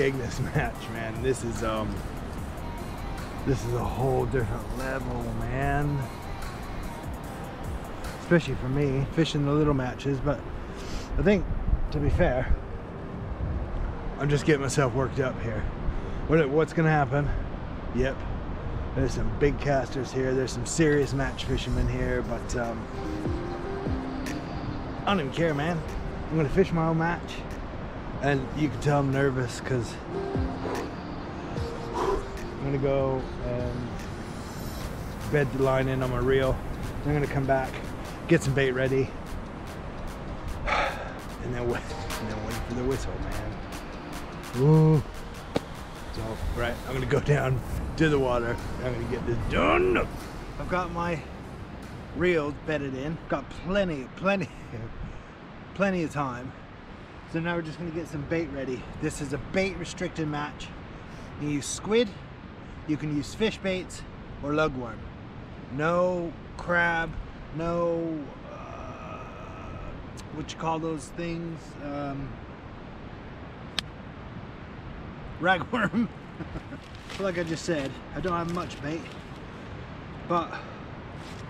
getting this match, man. This is a whole different level, man. Especially for me, fishing the little matches, but I think, to be fair, I'm just getting myself worked up here. What's gonna happen? Yep, there's some big casters here, there's some serious match fishermen here, but I don't even care, man. I'm gonna fish my own match, and you can tell I'm nervous because I'm gonna go and bed the line in on my reel. I'm gonna come back, get some bait ready, and then wait for the whistle, man. Ooh. So, right, I'm gonna go down to the water. I'm gonna get this done. I've got my reels bedded in. Got plenty of time. So now we're just gonna get some bait ready. This is a bait restricted match. You use squid, you can use fish baits or lugworm. No crab, no, what you call those things? Ragworm. Like I just said, I don't have much bait, but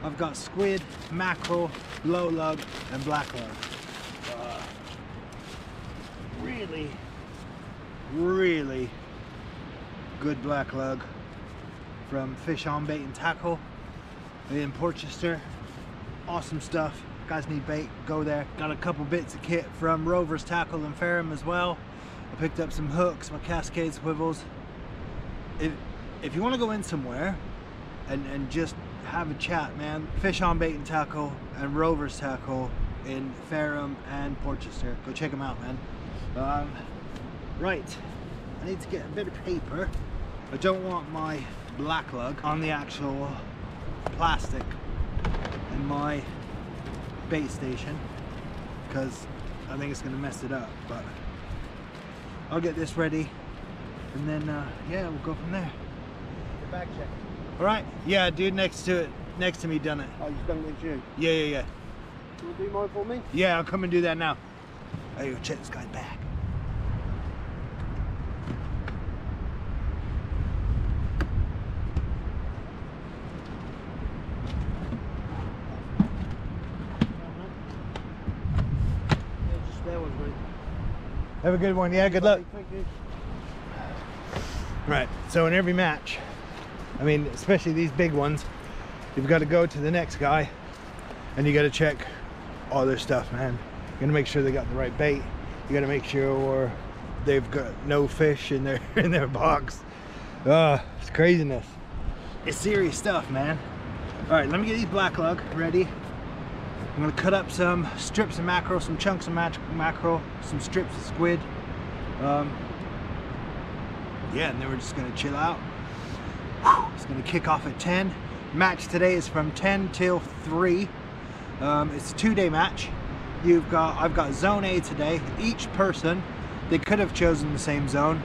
I've got squid, mackerel, low lug, and black lug. Really good black lug from Fish On Bait and Tackle in Portchester. Awesome stuff. Guys need bait, go there. Got a couple bits of kit from Rover's Tackle in Fareham as well. I picked up some hooks, my cascade swivels. If you want to go in somewhere and just have a chat, man, Fish On Bait and Tackle and Rover's Tackle in Fareham and Portchester. Go check them out, man. Right, I need to get a bit of paper. I don't want my black lug on the actual plastic in my bait station because I think it's going to mess it up, but I'll get this ready, and then yeah, we'll go from there. Your bag check. All right. Yeah, dude, next to me done it. Oh, you've done it with you? Yeah. Can you do mine for me? Yeah, I'll come and do that now. Hey, check this guy's bag. Have a good one. Yeah, good luck. Thank you. Right, so in every match, I mean, especially these big ones, you've got to go to the next guy and you got to check all their stuff, man. You got to make sure they got the right bait. You got to make sure they've got no fish in their box. It's craziness. It's serious stuff, man. All right, let me get these black lug ready. I'm going to cut up some strips of mackerel, some chunks of mackerel, some strips of squid. Yeah, and then we're just going to chill out. Whew, it's going to kick off at 10. Match today is from 10 till 3. It's a two-day match. I've got zone A today. Each person, they could have chosen the same zone,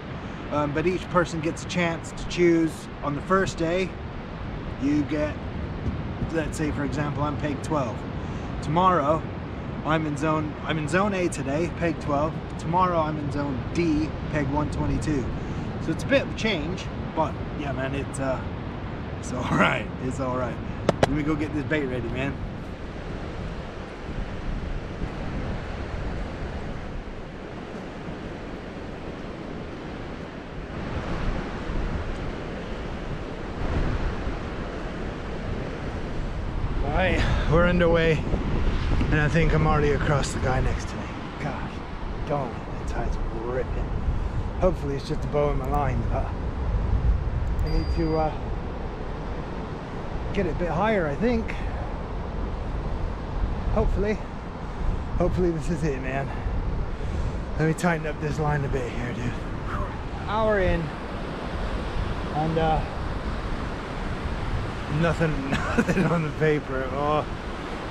but each person gets a chance to choose. On the first day, you get, let's say for example, I'm peg 12. Tomorrow, I'm in zone A today, peg 12. Tomorrow I'm in zone D, peg 122. So it's a bit of a change, but yeah, man, it's all right. It's all right. Let me go get this bait ready, man. All right, we're underway. And I think I'm already across the guy next to me. Gosh, darn it, that tide's ripping. Hopefully it's just a bow in my line, but I need to get it a bit higher, I think. Hopefully this is it, man. Let me tighten up this line a bit here, dude. Hour in, and nothing on the paper. Oh.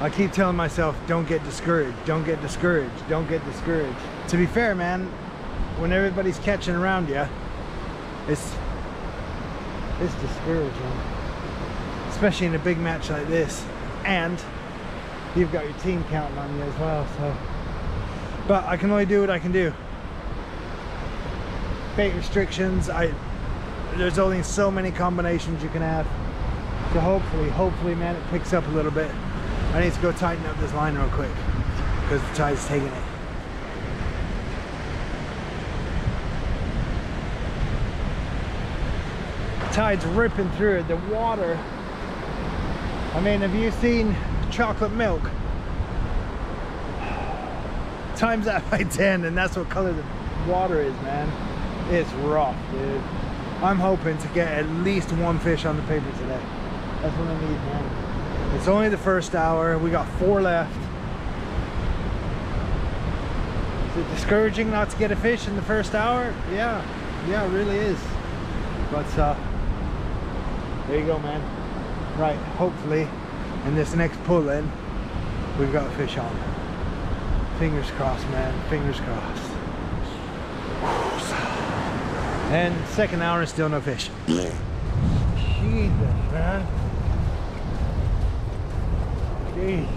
I keep telling myself, don't get discouraged, don't get discouraged, don't get discouraged. To be fair, man, when everybody's catching around you, it's discouraging. Especially in a big match like this. And you've got your team counting on you as well, so. But I can only do what I can do. bait restrictions. There's only so many combinations you can have. So hopefully, man, it picks up a little bit. I need to go tighten up this line real quick because the tide's taking it. Tide's ripping through it. The water, I mean, have you seen chocolate milk? Times that by 10 and that's what color the water is, man. It's rough, dude. I'm hoping to get at least one fish on the paper today. That's what I need, man. It's only the first hour. We got 4 left. Is it discouraging not to get a fish in the first hour? Yeah, it really is. But there you go, man. Right, hopefully in this next pull in we've got a fish on. Fingers crossed, man, fingers crossed. And second hour is still no fish. Jesus, man. Jeez.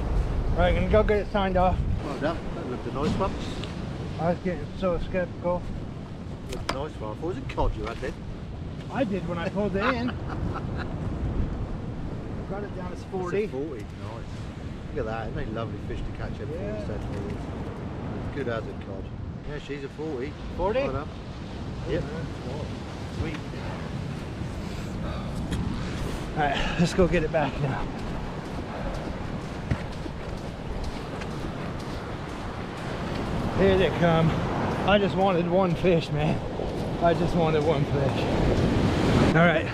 Right, I'm gonna go get it signed off. Well done, that looked a nice one. I was getting so skeptical. Looked a nice one. I thought it was a cod you had then. I did when I pulled it in. Got it down as 40. It's 40, nice. Look at that, isn't it lovely fish to catch every Saturday? It's good as a cod. Yeah, she's a 40. 40? Right up. Yep. Oh, sweet. Alright, let's go get it back now. Here they come. I just wanted one fish, man. I just wanted one fish. Alright,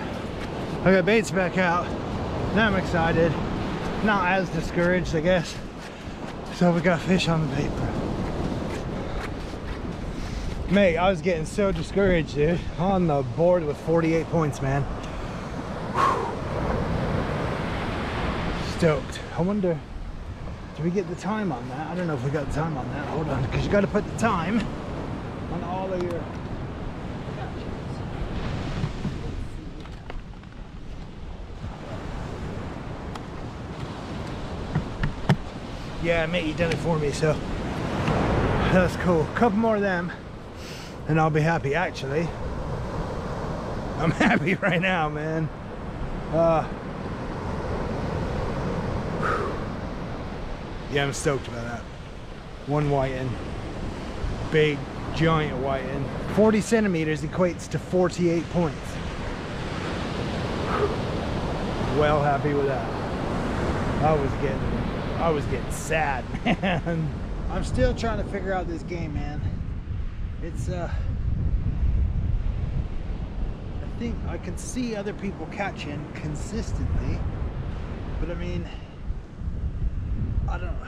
I got baits back out. Now I'm excited. Not as discouraged, I guess. So we got fish on the paper. Mate, I was getting so discouraged, dude. On the board with 48 points, man. Whew. Stoked. I wonder, do we get the time on that? I don't know if we got the time on that. Hold on, because you got to put the time on all of your... Yeah, mate, you done it for me, so that's cool. A couple more of them and I'll be happy. Actually, I'm happy right now, man. Yeah, I'm stoked about that. One white in, big giant white in. 40 centimeters equates to 48 points. Well happy with that. I was getting sad, man. I'm still trying to figure out this game, man. It's I think I can see other people catching consistently, but I mean, I don't know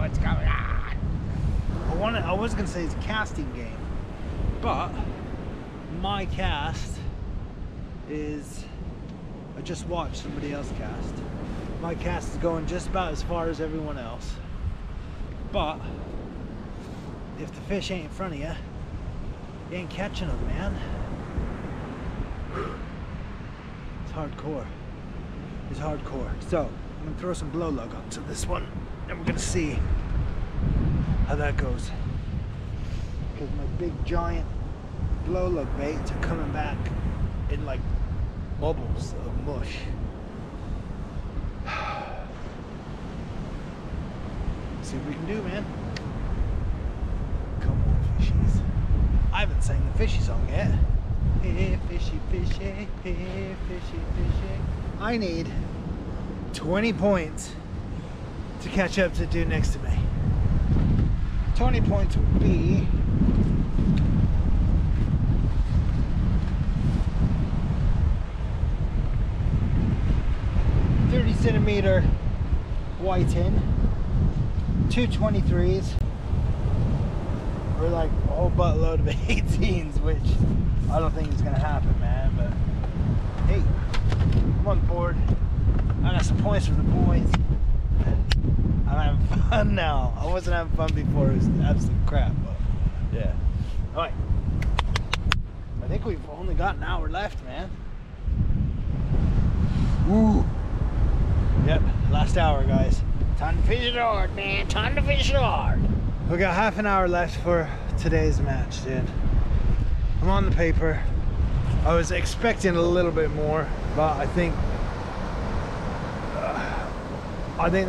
what's going on. I was gonna say it's a casting game, but my cast is, I just watched somebody else cast. My cast is going just about as far as everyone else. But if the fish ain't in front of you, you ain't catching them, man. It's hardcore. It's hardcore. So I'm gonna throw some blow lug onto this one and we're gonna see how that goes. Because my big giant blow lug baits are coming back in like bubbles of mush. See what we can do, man. Come on, fishies. I haven't sang the fishy song yet. Hey, fishy, fishy. Hey, fishy, fishy. I need 20 points to catch up to the dude next to me. 20 points would be... centimeter whiting, 2 23s, or like a whole buttload of 18s, which I don't think is gonna happen, man. But hey, I'm on board. I got some points from the boys. I'm having fun now. I wasn't having fun before. It was absolute crap. But yeah. All right. I think we've only got an hour left, man. Ooh. Yep, last hour, guys. Time to fish it hard, man. Time to fish it hard. We got half an hour left for today's match, dude. I'm on the paper. I was expecting a little bit more, but I think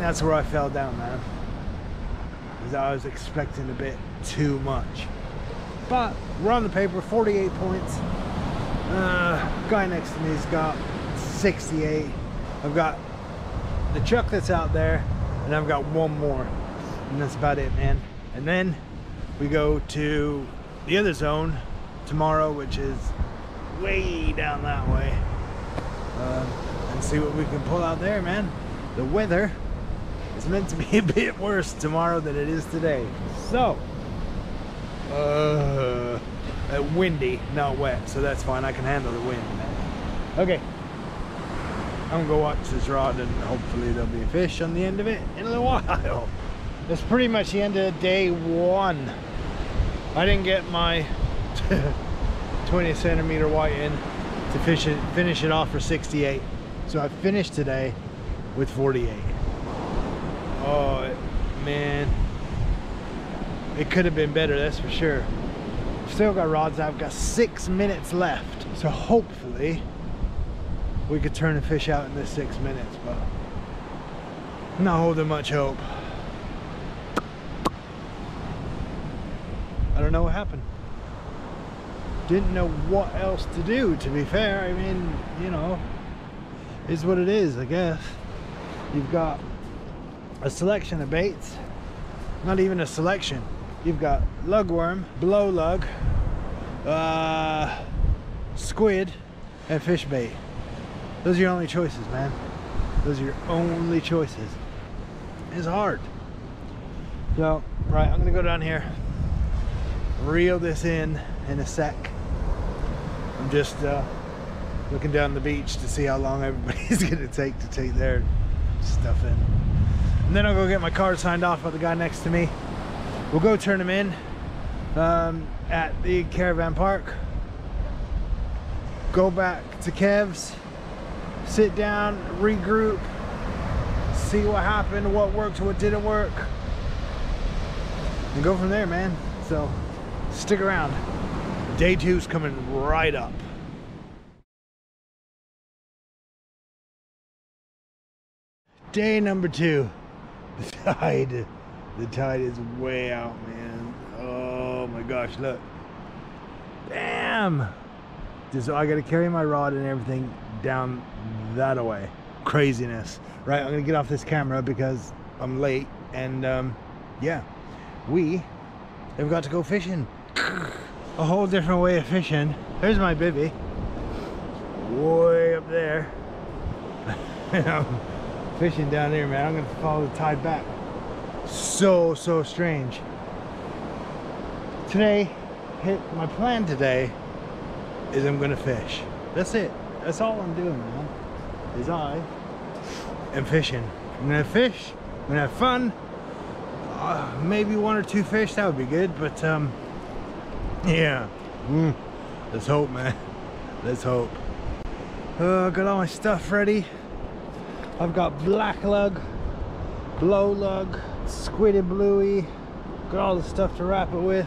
that's where I fell down, man. Because I was expecting a bit too much. But we're on the paper, 48 points. Guy next to me's got 68. I've got the chuck that's out there, and I've got one more, and that's about it, man. And then we go to the other zone tomorrow, which is way down that way, and see what we can pull out there, man. The weather is meant to be a bit worse tomorrow than it is today, so windy, not wet, so that's fine. I can handle the wind, man. Okay, I'm gonna go watch this rod, and hopefully there'll be a fish on the end of it in a little while. That's pretty much the end of day one. I didn't get my 20 centimeter white in to finish it off for 68. So I finished today with 48. Oh man, it could have been better, that's for sure. Still got rods. I've got 6 minutes left, so hopefully we could turn the fish out in this 6 minutes, but I'm not holding much hope. I don't know what happened. Didn't know what else to do, to be fair. I mean, you know, it's what it is, I guess. You've got a selection of baits. Not even a selection. You've got lugworm, blow lug, squid, and fish bait. Those are your only choices, man. Those are your only choices. It's hard. So, right, I'm gonna go down here, reel this in a sec. I'm just looking down the beach to see how long everybody's gonna take to take their stuff in. And then I'll go get my card signed off by the guy next to me. We'll go turn them in at the caravan park. Go back to Kev's. Sit down, regroup, see what happened, what worked, what didn't work, and go from there, man. So stick around. Day two's coming right up. Day number two. The tide is way out, man. Oh my gosh, look. Damn. So I gotta carry my rod and everything down that away. Craziness, right? I'm gonna get off this camera because I'm late, and yeah, we have got to go fishing. A whole different way of fishing. There's my bivvy way up there. I'm fishing down here, man. I'm gonna follow the tide back. So strange. My plan today is I'm gonna fish. That's it. That's all I'm doing, man, is I am fishing. I'm gonna fish, I'm gonna have fun. Maybe one or two fish, that would be good, but yeah. Let's hope, man, let's hope. Got all my stuff ready. I've got black lug, blow lug, squid and bluey. Got all the stuff to wrap it with.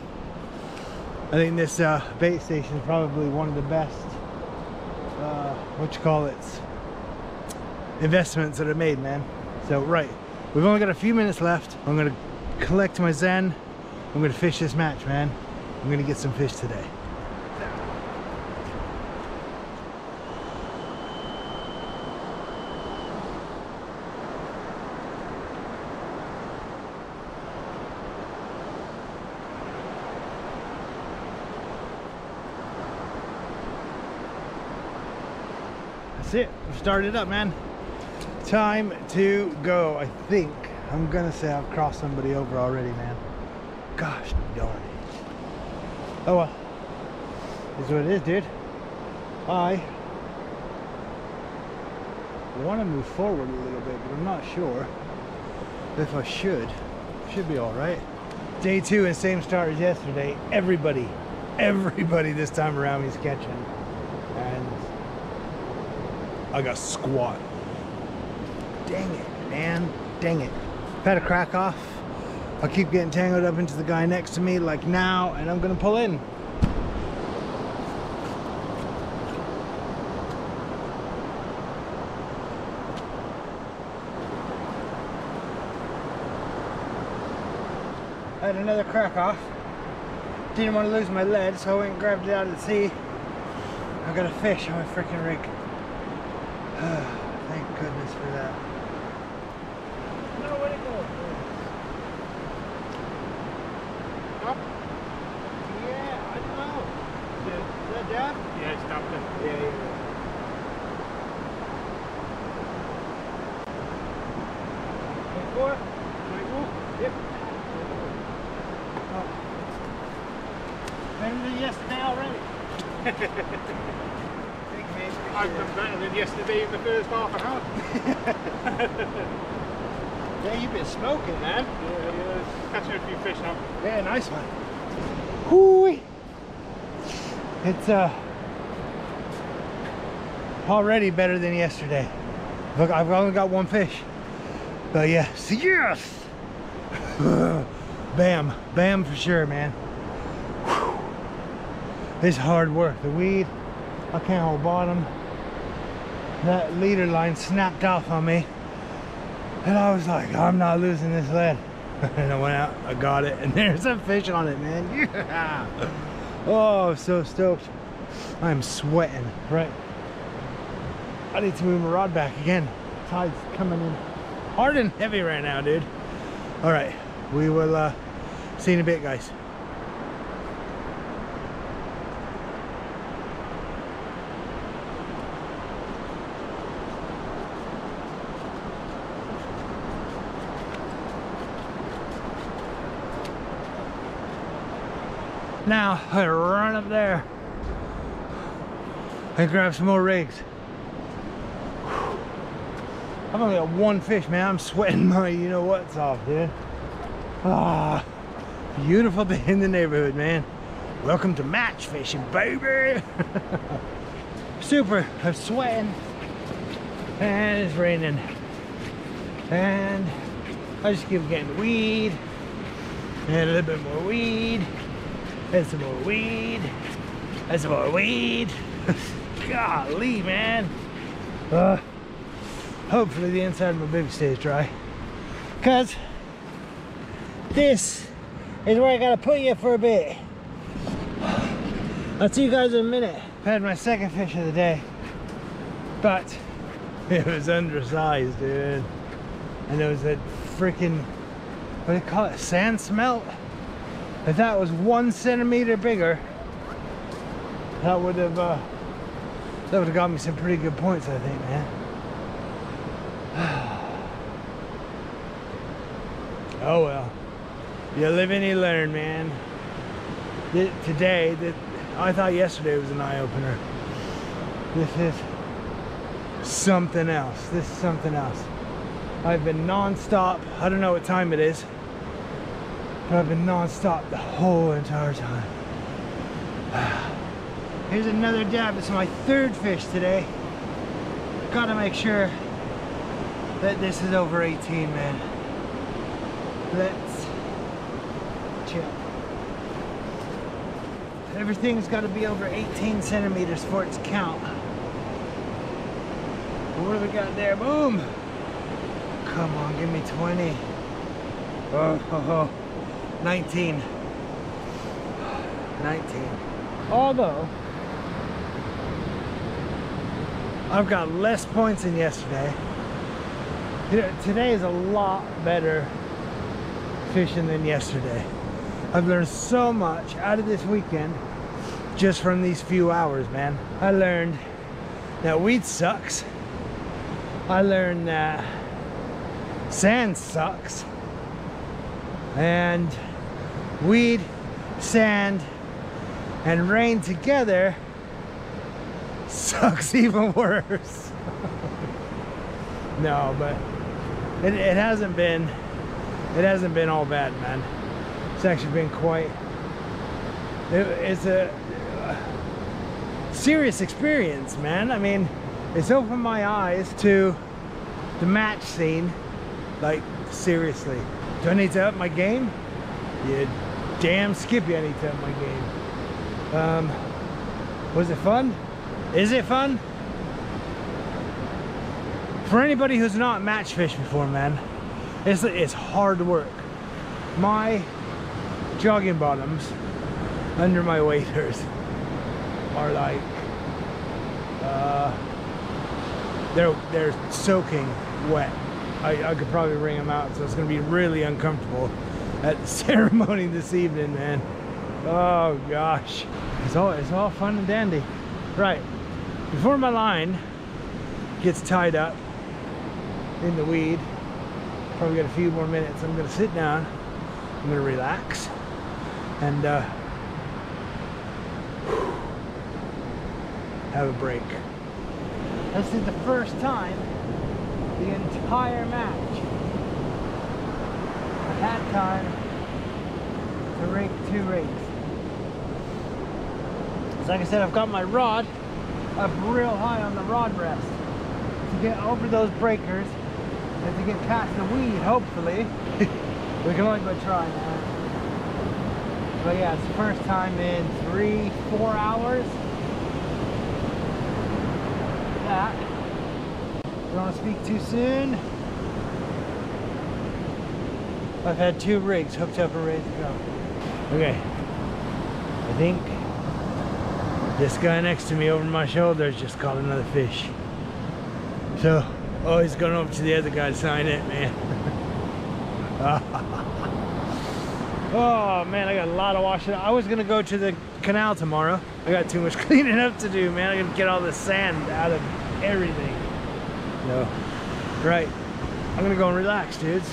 I think this bait station is probably one of the best investments that I made, man. So right, we've only got a few minutes left. I'm gonna collect my zen. I'm gonna fish this match, man. I'm gonna get some fish today. That's it, I've started up, man. Time to go. I think I'm gonna say I've crossed somebody over already, man. Gosh darn it. Oh well, this is what it is, dude. I want to move forward a little bit, but I'm not sure if I should. Should be all right. Day two and same start as yesterday. Everybody this time around is catching, and I got squat. Dang it, man. Dang it. I've had a crack off. I keep getting tangled up into the guy next to me, like now, and I'm gonna pull in. I had another crack off. Didn't want to lose my lead, so I went and grabbed it out of the sea. I got a fish on my freaking rig. Thank goodness for that. No, where'd it go? Up? Yeah, I don't know. Is that down? Yeah, it's down there. Yeah, yeah. 24? 24? Yep. Better than yesterday already. I've done better than yesterday in the first half an hour. Yeah, you've been smoking, man. Yeah. Catching a few fish now. Yeah, nice one. Hoo-wee. It's already better than yesterday. Look, I've only got one fish. But yeah, yes! Bam. Bam for sure, man. It's hard work. The weed, I can't hold bottom. That leader line snapped off on me. And I was like, I'm not losing this lead. And I went out, I got it, and there's a fish on it, man. Yeah. Oh, I'm so stoked. I'm sweating, right? I need to move my rod back again. Tide's coming in hard and heavy right now, dude. All right, we will see you in a bit, guys. Now I run up there and grab some more rigs. I've only got one fish, man. I'm sweating my you know what's off, dude. Ah, beautiful day in the neighborhood, man. Welcome to match fishing, baby. Super. I'm sweating and it's raining and I just keep getting weed and a little bit more weed. And some more weed. And some more weed. Golly, man. Hopefully the inside of my bib stays dry. Cause this is where I gotta put you for a bit. I'll see you guys in a minute. I had my second fish of the day. But it was undersized, dude. And it was that freaking, what do you call it? Sand smelt? If that was 1 centimeter bigger, that would have got me some pretty good points, I think, man. Oh well, you live and you learn, man. Today, I thought yesterday was an eye opener. This is something else. This is something else. I've been non-stop. I don't know what time it is. But I've been non-stop the whole entire time. Here's another dab. It's my third fish today. Gotta make sure that this is over 18, man. Let's check. Everything's gotta be over 18 centimeters for it to count. What do we got there? Boom! Come on, give me 20. Oh, ho, ho. 19. 19. Although, I've got less points than yesterday. Today is a lot better fishing than yesterday. I've learned so much out of this weekend just from these few hours, man. I learned that weed sucks. I learned that sand sucks. And weed, sand, and rain together sucks even worse. No, but it hasn't been all bad, man. It's actually been quite. It's a serious experience, man. I mean, it's opened my eyes to the match scene, like seriously. Do I need to up my game? You damn skippy, I need to up my game. Was it fun? Is it fun? For anybody who's not match fished before, man, it's hard work. My jogging bottoms under my waders are like, they're soaking wet. I could probably wring them out, so it's gonna be really uncomfortable at the ceremony this evening, man. Oh gosh, it's all fun and dandy. Right, before my line gets tied up in the weed, probably got a few more minutes. I'm gonna sit down, I'm gonna relax, and have a break. This is the first time the entire match I had time to rig two rigs. Like I said, I've got my rod up real high on the rod rest to get over those breakers and to get past the weed, hopefully. We can only but try, man. But yeah, it's the first time in 3-4 hours that. Don't want to speak too soon. I've had two rigs hooked up and ready to go. Okay, I think this guy next to me over my shoulder has just caught another fish. So, oh, he's going over to the other guy to sign it, man. Oh man, I got a lot of washing up. I was gonna go to the canal tomorrow. I got too much cleaning up to do, man. I gotta get all the sand out of everything. No. Right, I'm gonna go and relax, dudes.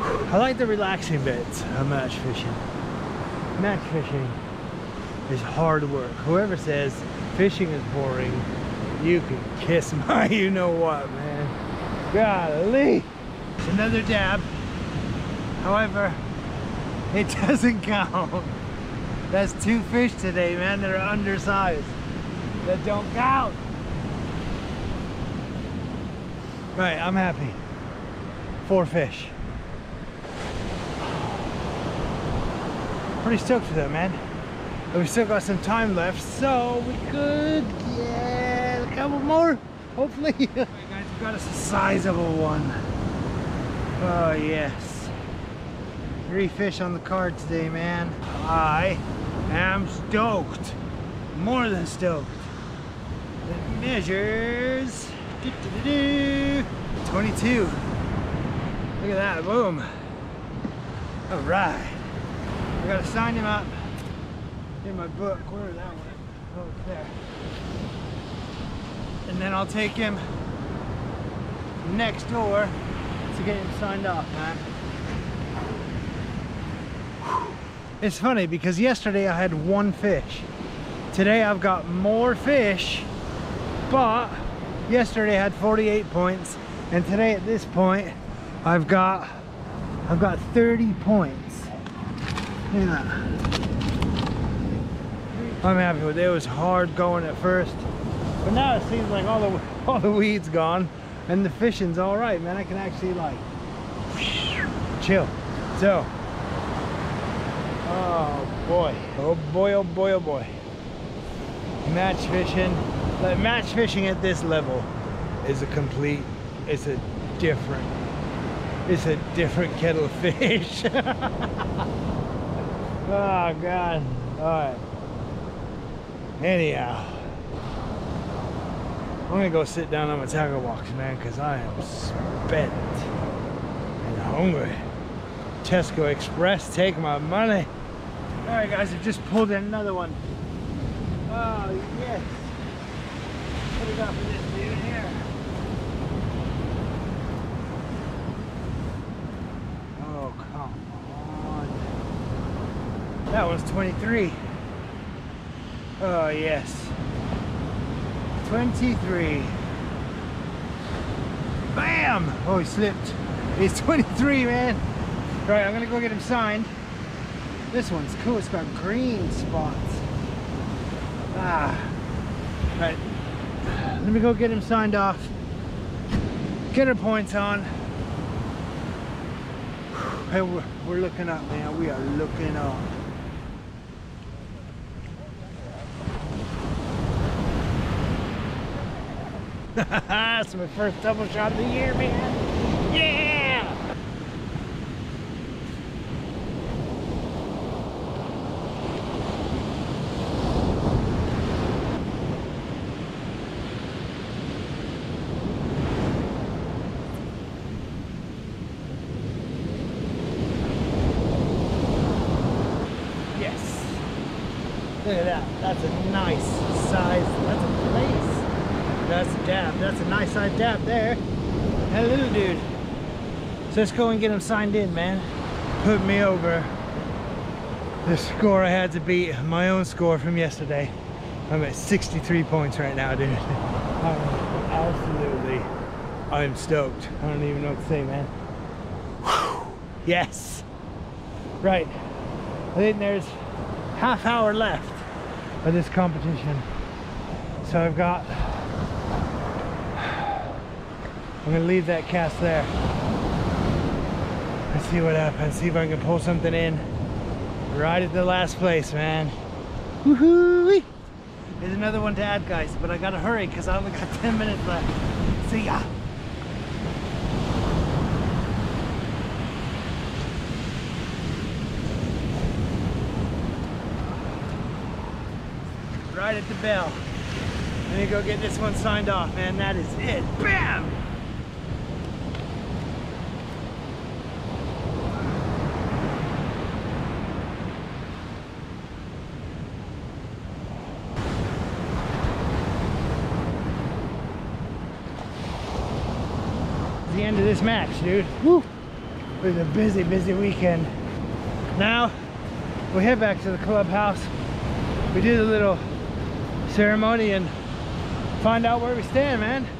I like the relaxing bits of match fishing. Match fishing is hard work. Whoever says fishing is boring, you can kiss my you know what, man. Golly! It's another dab. However, it doesn't count. That's two fish today, man, that are undersized. That don't count. Right, I'm happy. 4 fish. Pretty stoked for that, man. And we still got some time left, so we could get a couple more, hopefully. All right, guys, we've got us a sizable one. Oh, yes. 3 fish on the card today, man. I am stoked. More than stoked. It measures... 22. Look at that, boom. All right. I gotta sign him up in my book. Where is that one? Oh, it's there. And then I'll take him next door to get him signed off, man. It's funny because yesterday I had 1 fish. Today I've got more fish, but yesterday I had 48 points, and today at this point I've got 30 points. Yeah. I'm happy with it. It was hard going at first, but now it seems like all the weed's gone and the fishing's all right, man. I can actually like chill. So, oh boy, oh boy, oh boy, oh boy. Match fishing. Like match fishing at this level is a different kettle of fish. Oh God, all right. Anyhow, I'm gonna go sit down on my tackle box, man, because I am spent and hungry. Tesco Express, take my money. All right guys, I've just pulled in another one. Oh yes. What do we got for this dude here? Oh, come on. That one's 23. Oh, yes. 23. Bam! Oh, he slipped. He's 23, man. Right, I'm gonna go get him signed. This one's cool. It's got green spots. Ah. Right. Let me go get him signed off, get our points on. where we're looking at now, we are looking up. That's my first double shot of the year, man. Yeah! Yes. Look at that. That's a nice size. That's a place. That's a dab. That's a nice side dab there. That little dude. So let's go and get him signed in, man. Put me over the score I had to beat, my own score from yesterday. I'm at 63 points right now, dude. I'm stoked. I don't even know what to say, man. Whew. Yes. Right. I think there's half hour left of this competition. So I've got... I'm gonna leave that cast there and see what happens. See if I can pull something in right at the last place, man. Woohoo! There's another one to add, guys, but I gotta hurry because I only got 10 minutes left. See ya! Right at the bell. I'm gonna go get this one signed off, man. That is it. Bam! The end of this match, dude. Woo. It was a busy weekend. Now we head back to the clubhouse. We did a little ceremony and find out where we stand, man.